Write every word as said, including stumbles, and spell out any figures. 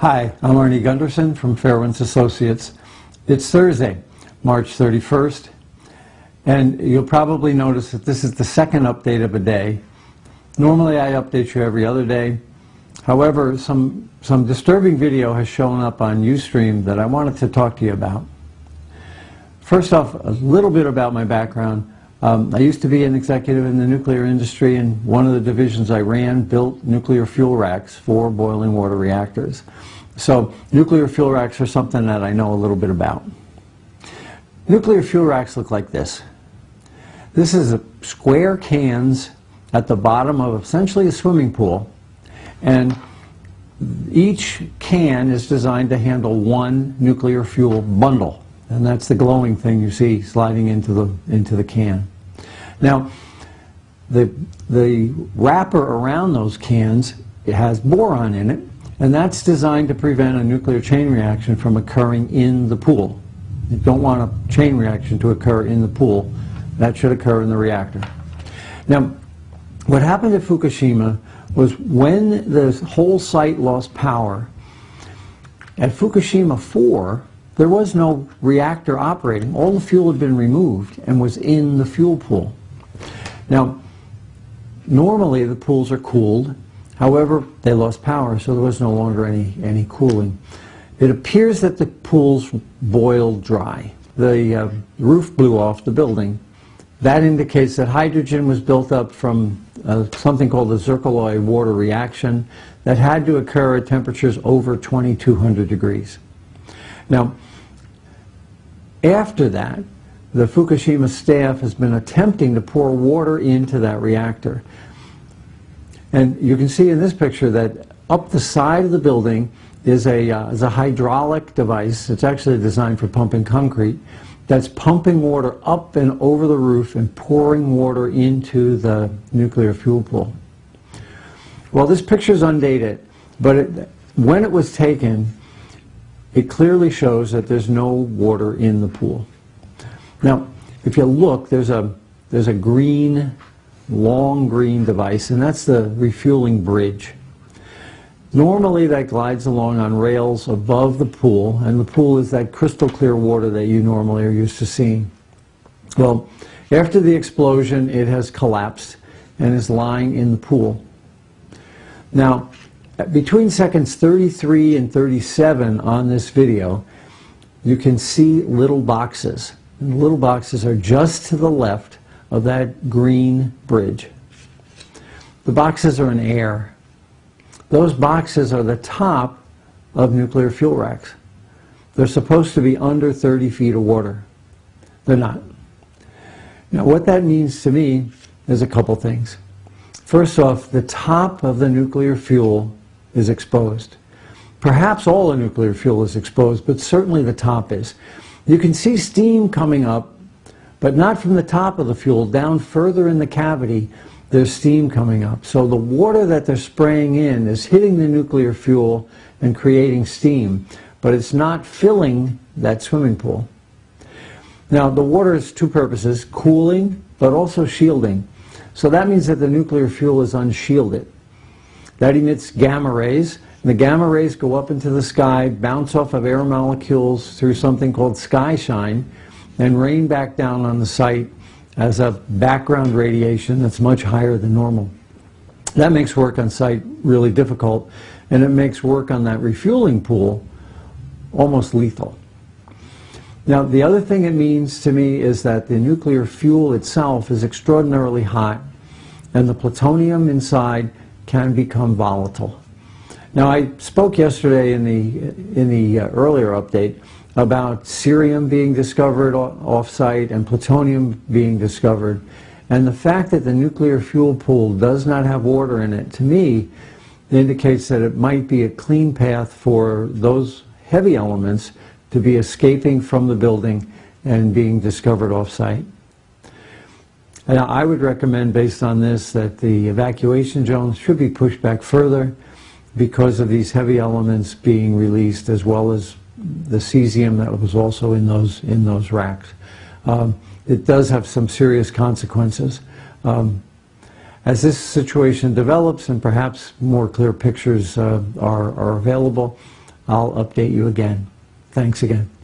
Hi, I'm Arnie Gunderson from Fairwinds Associates. It's Thursday, March thirty-first, and you'll probably notice that this is the second update of a day. Normally I update you every other day. However, some, some disturbing video has shown up on Ustream that I wanted to talk to you about. First off, a little bit about my background. Um, I used to be an executive in the nuclear industry, and one of the divisions I ran built nuclear fuel racks for boiling water reactors. So nuclear fuel racks are something that I know a little bit about. Nuclear fuel racks look like this. This is a square cans at the bottom of essentially a swimming pool, and each can is designed to handle one nuclear fuel bundle, and that's the glowing thing you see sliding into the into the can. Now, the the wrapper around those cans, it has boron in it, and that's designed to prevent a nuclear chain reaction from occurring in the pool. You don't want a chain reaction to occur in the pool. That should occur in the reactor. Now, what happened at Fukushima was when the whole site lost power, at Fukushima four, there was no reactor operating. All the fuel had been removed and was in the fuel pool. Now, normally the pools are cooled. However, they lost power, so there was no longer any, any cooling. It appears that the pools boiled dry. The uh, roof blew off the building. That indicates that hydrogen was built up from uh, something called the Zircaloy water reaction that had to occur at temperatures over twenty-two hundred degrees. Now, after that, the Fukushima staff has been attempting to pour water into that reactor. And you can see in this picture that up the side of the building is a, uh, is a hydraulic device. It's actually designed for pumping concrete. That's pumping water up and over the roof and pouring water into the nuclear fuel pool. Well, this picture is undated, but it, when it was taken, it clearly shows that there's no water in the pool. Now, if you look, there's a, there's a green, long green device, and that's the refueling bridge. Normally that glides along on rails above the pool, and the pool is that crystal clear water that you normally are used to seeing. Well, after the explosion, it has collapsed and is lying in the pool. Now, between seconds thirty-three and thirty-seven on this video, you can see little boxes. And the little boxes are just to the left of that green bridge. The boxes are in air. Those boxes are the top of nuclear fuel racks. They're supposed to be under thirty feet of water. They're not. Now, what that means to me is a couple things. First off, the top of the nuclear fuel is exposed. Perhaps all the nuclear fuel is exposed, but certainly the top is. You can see steam coming up, but not from the top of the fuel. Down further in the cavity, there's steam coming up. So the water that they're spraying in is hitting the nuclear fuel and creating steam, but it's not filling that swimming pool. Now, the water has two purposes, cooling, but also shielding. So that means that the nuclear fuel is unshielded. That emits gamma rays, and the gamma rays go up into the sky, bounce off of air molecules through something called skyshine, and rain back down on the site as a background radiation that's much higher than normal. That makes work on site really difficult, and it makes work on that refueling pool almost lethal. Now, the other thing it means to me is that the nuclear fuel itself is extraordinarily hot, and the plutonium inside can become volatile. Now, I spoke yesterday in the, in the uh, earlier update about cerium being discovered off-site and plutonium being discovered. And the fact that the nuclear fuel pool does not have water in it, to me, indicates that it might be a clean path for those heavy elements to be escaping from the building and being discovered off-site. Now, I would recommend, based on this, that the evacuation zones should be pushed back further because of these heavy elements being released, as well as the cesium that was also in those in those racks. Um, it does have some serious consequences. Um, as this situation develops and perhaps more clear pictures uh, are, are available, I'll update you again. Thanks again.